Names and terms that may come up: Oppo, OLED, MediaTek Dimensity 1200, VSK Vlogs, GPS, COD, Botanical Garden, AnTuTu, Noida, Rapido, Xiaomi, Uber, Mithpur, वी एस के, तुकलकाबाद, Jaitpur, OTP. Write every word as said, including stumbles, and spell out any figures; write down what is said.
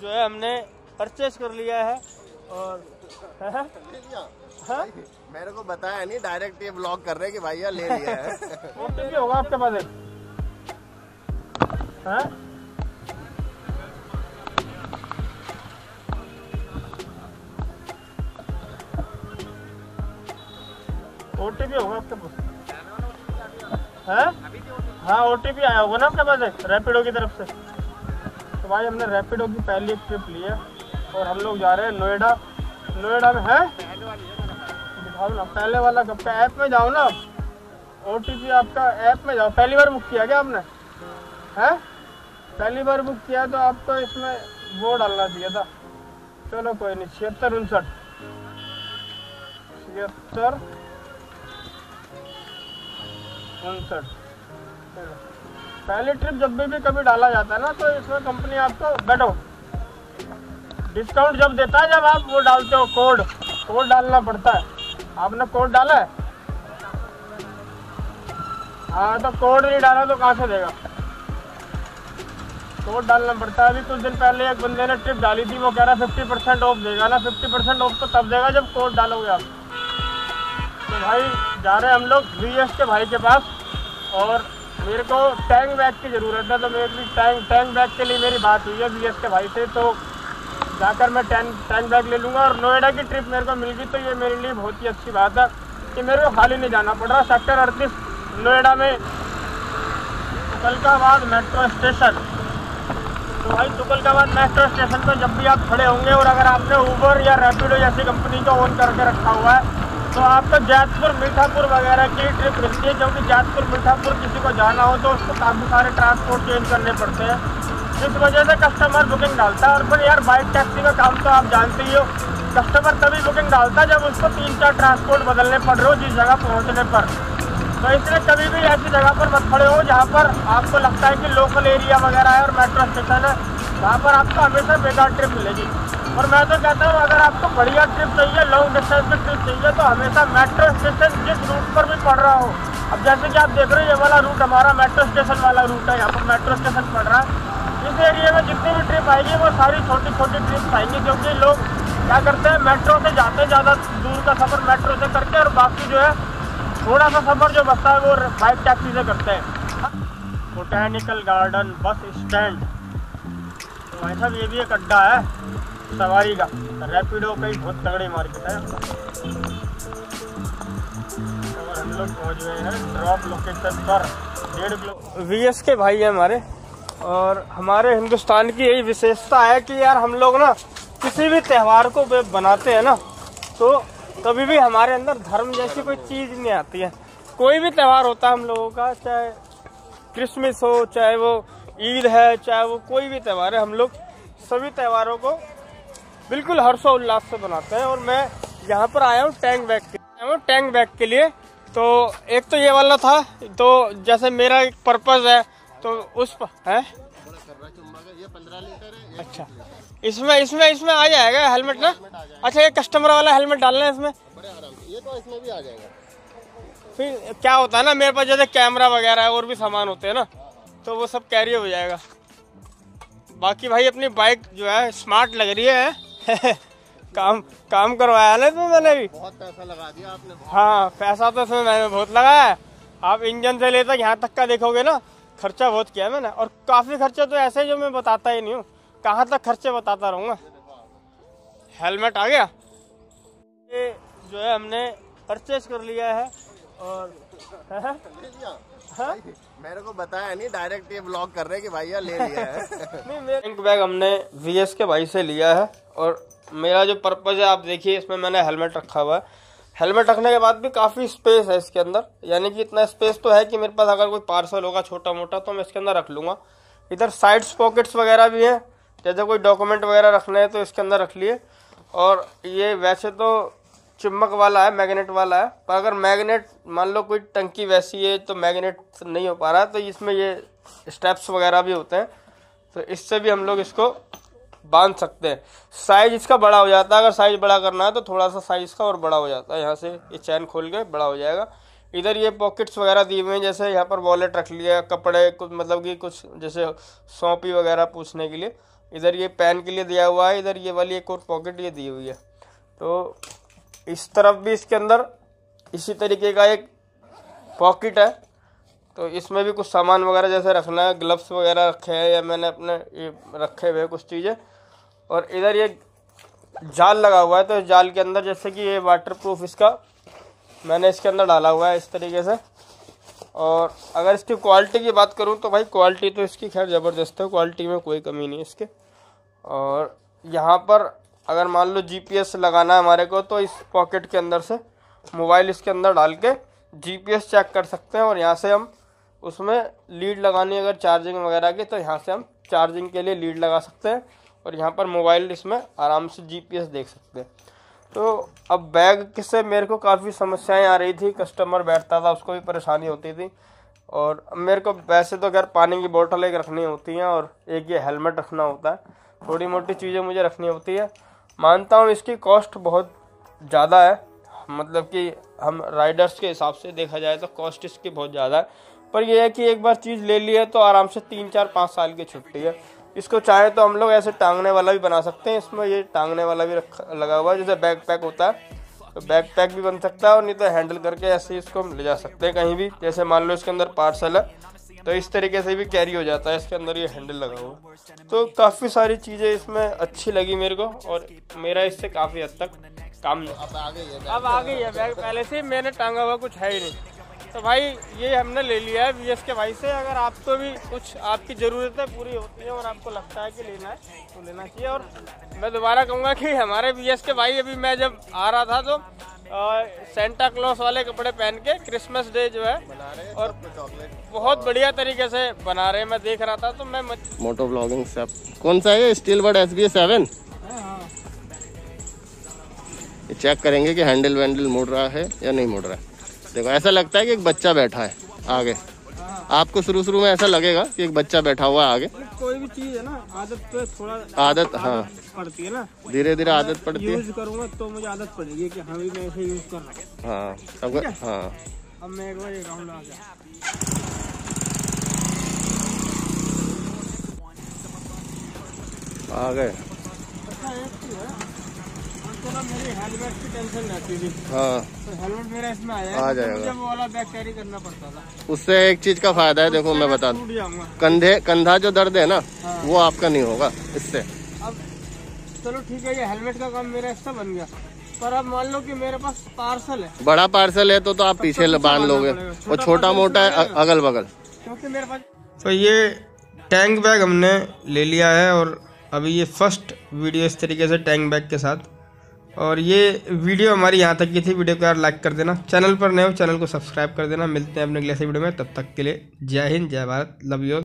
जो है हमने परचेस कर लिया है। और है? है? मेरे को बताया नहीं, डायरेक्ट ये ब्लॉग कर रहे हैं कि भैया ले लिया है। ओटीपी होगा आपके पास एक? हाँ? ओटीपी होगा आपके पास? हाँ? हाँ, ओटीपी आया होगा ना आपके पास एक रैपिडो की तरफ से। तो भाई हमने रैपिडो की पहली ट्रिप ली है और हम लोग जा रहे हैं नोएडा। नोएडा में है दिखाओ ना पहले वाला कब का। ऐप में जाओ ना आप, ओ टी पी आपका ऐप में जाओ। पहली बार बुक किया क्या आपने? है पहली बार बुक किया तो आपको इसमें वो डालना चाहिए था। चलो कोई नहीं, छिहत्तर उनसठ छिहत्तर उनसठ पहली ट्रिप जब भी, भी कभी डाला जाता है ना तो इसमें कंपनी आपको बैठो डिस्काउंट जब देता है जब आप वो डालते हो कोड। कोड डालना पड़ता है। आपने कोड डाला है? हाँ, तो कोड नहीं डाला तो कहाँ से देगा? कोड डालना पड़ता है। अभी कुछ दिन पहले एक बंदे ने ट्रिप डाली थी, वो कह रहा है फिफ्टी परसेंट ऑफ देगा ना। फिफ्टी परसेंट ऑफ तो तब देगा जब कोड डालोगे आप। तो भाई जा रहे हैं हम लोग वी एस के भाई के पास और मेरे को टैंक बैग की ज़रूरत है। तो मेरी टैंक टैंक बैग के लिए मेरी बात हुई है वी एस के भाई से, तो जाकर मैं टैंक टैंक बैग ले लूँगा। और नोएडा की ट्रिप मेरे को मिल गई तो ये मेरे लिए बहुत ही अच्छी बात है कि मेरे को खाली नहीं जाना पड़ रहा। सेक्टर अड़तीस नोएडा में तुकलकाबाद मेट्रो स्टेशन। तो भाई तुकलकाबाद मेट्रो स्टेशन पर जब भी आप खड़े होंगे और अगर आपने ऊबर या रैपिडो जैसी कंपनी को ऑन करके रखा हुआ है तो आपको जैतपुर मीठापुर वगैरह की ट्रिप मिलती है, क्योंकि जैतपुर मीठापुर किसी को जाना हो तो उसको काफ़ी सारे ट्रांसपोर्ट चेंज करने पड़ते हैं, इस वजह से कस्टमर बुकिंग डालता है। और फिर यार बाइक टैक्सी का काम तो आप जानते ही हो, कस्टमर तभी बुकिंग डालता है जब उसको तीन चार ट्रांसपोर्ट बदलने पड़ रहे हो जिस जगह पहुंचने पर। तो इसलिए कभी भी ऐसी जगह पर मत खड़े हो जहां पर आपको लगता है कि लोकल एरिया वगैरह है और मेट्रो स्टेशन है, वहाँ पर आपको हमेशा बेकार ट्रिप मिलेगी। और मैं तो कहता हूँ अगर आपको बढ़िया ट्रिप चाहिए, लॉन्ग डिस्टेंस में ट्रिप चाहिए तो हमेशा मेट्रो स्टेशन जिस रूट पर भी पड़ रहा हो। अब जैसे कि आप देख रहे हो ये वाला रूट हमारा मेट्रो स्टेशन वाला रूट है, यहाँ पर मेट्रो स्टेशन पड़ रहा है। इस एरिया में जितनी भी ट्रिप आएगी वो सारी छोटी छोटी ट्रिप्स आएंगी, क्योंकि लोग क्या करते हैं मेट्रो से जाते हैं ज़्यादा दूर का सफ़र मेट्रो से करते हैं और बाकी जो है थोड़ा सा सफ़र जो बचता है वो बाइक टैक्सी से करते हैं। Botanical garden bus stand. तो भाई साहब ये भी एक अड्डा है सवारी का, रैपिडो का ही बहुत तगड़ी मार्केट है। और हम लोग पहुँच गए हैं ड्रॉप लोकेशन पर। डेढ़ किलो वी एस के भाई है हमारे, और हमारे हिंदुस्तान की यही विशेषता है कि यार हम लोग ना किसी भी त्यौहार को बनाते हैं ना तो कभी भी हमारे अंदर धर्म जैसी कोई चीज़ नहीं आती है। कोई भी त्यौहार होता है हम लोगों का, चाहे क्रिसमस हो, चाहे वो ईद है, चाहे वो कोई भी त्यौहार है, हम लोग सभी त्यौहारों को बिल्कुल हर्षोल्लास से बनाते हैं। और मैं यहाँ पर आया हूँ टैंक बैग के लिए टैंक बैग के लिए तो एक तो ये वाला था, तो जैसे मेरा एक पर्पज़ है तो उस पर है ये पंद्रह लीटर है। अच्छा, इसमें इसमें इसमें आ जाएगा हेलमेट ना? अच्छा, ये कस्टमर वाला हेलमेट डालना है इसमें? बड़े आराम से, ये तो इसमें भी आ जाएगा। फिर क्या होता है ना मेरे पास जैसे कैमरा वगैरह और भी सामान होते हैं ना तो वो सब कैरी हो जाएगा। बाकी भाई अपनी बाइक जो है स्मार्ट लग रही है काम काम करवाया ना इसमें मैंने भी, बहुत पैसा लगा दिया आपने। हाँ, पैसा तो इसमें मैंने बहुत लगाया। आप इंजन से लेकर यहाँ तक का देखोगे ना खर्चा बहुत किया है मैंने, और काफ़ी खर्चे तो ऐसे जो मैं बताता ही नहीं हूँ, कहाँ तक खर्चे बताता रहूँगा। हेलमेट आ गया, ये जो है हमने परचेस कर लिया है। और है? है? मेरे को बताया नहीं, डायरेक्ट ये ब्लॉग कर रहे हैं कि भैया ले लिया है। नहीं, मेरा टैंक बैग हमने वी एस के भाई से लिया है और मेरा जो पर्पज़ है आप देखिए इसमें मैंने हेलमेट रखा हुआ है। हेलमेट रखने के बाद भी काफ़ी स्पेस है इसके अंदर, यानी कि इतना स्पेस तो है कि मेरे पास अगर कोई पार्सल होगा छोटा मोटा तो मैं इसके अंदर रख लूँगा। इधर साइड्स पॉकेट्स वगैरह भी हैं, जैसे कोई डॉक्यूमेंट वगैरह रखने हैं तो इसके अंदर रख लिए। और ये वैसे तो चिमक वाला है, मैग्नेट वाला है, पर अगर मैग्नेट मान लो कोई टंकी वैसी है तो मैग्नेट नहीं हो पा रहा तो इसमें ये स्ट्रैप्स वगैरह भी होते हैं, तो इससे भी हम लोग इसको बांध सकते हैं। साइज इसका बड़ा हो जाता है, अगर साइज बड़ा करना है तो थोड़ा सा साइज का और बड़ा हो जाता है, यहाँ से ये चैन खोल के बड़ा हो जाएगा। इधर ये पॉकेट्स वगैरह दिए हुए हैं, जैसे यहाँ पर वॉलेट रख लिया, कपड़े कुछ मतलब कि कुछ जैसे सौंपी वगैरह पूछने के लिए, इधर ये पेन के लिए दिया हुआ है, इधर ये वाली एक और पॉकेट ये दी हुई है। तो इस तरफ भी इसके अंदर इसी तरीके का एक पॉकेट है, तो इसमें भी कुछ सामान वगैरह जैसे रखना है, ग्लव्स वगैरह रखे हैं या मैंने अपने ये रखे हुए कुछ चीज़ें। और इधर ये जाल लगा हुआ है, तो जाल के अंदर जैसे कि ये वाटरप्रूफ इसका मैंने इसके अंदर डाला हुआ है इस तरीके से। और अगर इसकी क्वालिटी की बात करूं तो भाई क्वालिटी तो इसकी खैर ज़बरदस्त है, क्वालिटी में कोई कमी नहीं है इसके। और यहाँ पर अगर मान लो जीपीएस लगाना है हमारे को, तो इस पॉकेट के अंदर से मोबाइल इसके अंदर डाल के जीपीएस चेक कर सकते हैं। और यहाँ से हम उसमें लीड लगानी है अगर चार्जिंग वगैरह की, तो यहाँ से हम चार्जिंग के लिए लीड लगा सकते हैं और यहाँ पर मोबाइल इसमें आराम से जीपीएस देख सकते हैं। तो अब बैग किससे मेरे को काफ़ी समस्याएं आ रही थी, कस्टमर बैठता था उसको भी परेशानी होती थी। और मेरे को वैसे तो घर पानी की बोतल एक रखनी होती है और एक ये हेलमेट रखना होता है, थोड़ी मोटी चीज़ें मुझे रखनी होती है। मानता हूँ इसकी कॉस्ट बहुत ज़्यादा है, मतलब कि हम राइडर्स के हिसाब से देखा जाए तो कॉस्ट इसकी बहुत ज़्यादा है, पर यह है कि एक बार चीज़ ले ली है तो आराम से तीन चार पाँच साल की छुट्टी है। इसको चाहे तो हम लोग ऐसे टांगने वाला भी बना सकते हैं, इसमें ये टांगने वाला भी रखा लगा हुआ है जैसे बैकपैक होता है, तो बैकपैक भी बन सकता है। और नहीं तो हैंडल करके ऐसे इसको हम ले जा सकते हैं कहीं भी, जैसे मान लो इसके अंदर पार्सल है तो इस तरीके से भी कैरी हो जाता है, इसके अंदर ये हैंडल लगा हुआ। तो काफ़ी सारी चीज़ें इसमें अच्छी लगी मेरे को और मेरा इससे काफ़ी हद तक काम अब आ गई है, अब आ गई है बैग पहले से मैंने टांगा हुआ, कुछ है ही नहीं। तो भाई ये हमने ले लिया है वीएसके भाई से। अगर आपको भी कुछ आपकी ज़रूरतें पूरी होती हैं और आपको लगता है कि लेना है तो लेना चाहिए। और मैं दोबारा कहूँगा कि हमारे वीएसके भाई, अभी मैं जब आ रहा था तो आ, सेंटा क्लॉस वाले कपड़े पहन के क्रिसमस डे जो है बना रहे हैं और बहुत बढ़िया तरीके से बना रहे हैं, मैं देख रहा था। तो मैं मोटो ब्लॉगिंग से कौन सा है Steelbird S B seven check करेंगे कि हैंडल वैंडल मोड़ रहा है या नहीं मोड़ रहा है। देखो ऐसा लगता है कि एक बच्चा बैठा है आगे, आपको शुरू शुरू में ऐसा लगेगा कि एक बच्चा बैठा हुआ है आगे। कोई भी चीज है ना, आदत तो थोड़ा आदत हाँ पड़ती है ना, धीरे धीरे आदत पड़ती है। यूज करूंगा तो मुझे आदत पड़ेगी कि हाँ भी मैं ऐसे यूज कर रहा हूँ। हाँ अब हाँ अब मैं एक बार ये राउंड आ गया। आ गए थोड़ा मेरी हेलमेट की टेंशन रहती थी। हाँ तो हेलमेट मेरा इसमें आ जाएगा, आ जाएगा। मुझे वो वाला बैग कैरी करना पड़ता था, उससे एक चीज का फायदा है। देखो मैं बता दूं, कंधे कंधा जो दर्द है ना हाँ। वो आपका नहीं होगा इससे। अब चलो ठीक है, ये हेलमेट का काम मेरा इससे बन गया, पर अब मान लो कि मेरे पास पार्सल है, बड़ा पार्सल है तो तो आप पीछे बांध लोगे, वो छोटा मोटा है अगल बगल क्योंकि मेरे पास। तो ये टैंक बैग हमने ले लिया है और अभी ये फर्स्ट वीडियो इस तरीके से टैंक बैग के साथ। और ये वीडियो हमारी यहाँ तक की थी। वीडियो को यार लाइक कर देना, चैनल पर नए हो चैनल को सब्सक्राइब कर देना। मिलते हैं अपने अगले वीडियो में, तब तक के लिए जय हिंद जय भारत, लव यू।